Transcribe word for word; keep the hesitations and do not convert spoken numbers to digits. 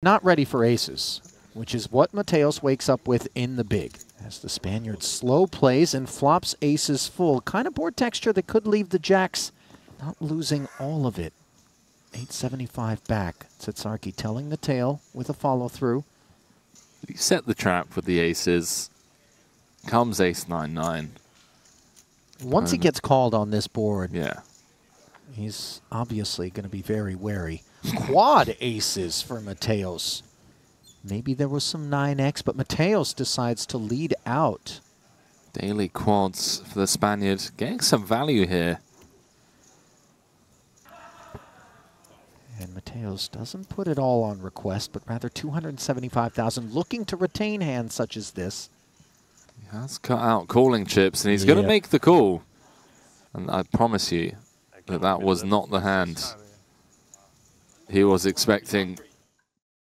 Not ready for aces, which is what Mateos wakes up with in the big. As the Spaniard slow plays and flops aces full, kind of board texture that could leave the jacks not losing all of it. eight seventy-five back, Tsatsarki telling the tale with a follow-through. He set the trap with the aces, comes ace nine nine. Once um, he gets called on this board, yeah, he's obviously going to be very wary. Quad aces for Mateos. Maybe there was some nine X, but Mateos decides to lead out. Daily quads for the Spaniard, getting some value here. And Mateos doesn't put it all on request, but rather two hundred seventy-five thousand, looking to retain hands such as this. He has cut out calling chips, and he's yep. going to make the call. And I promise you that that was not the hand he was expecting.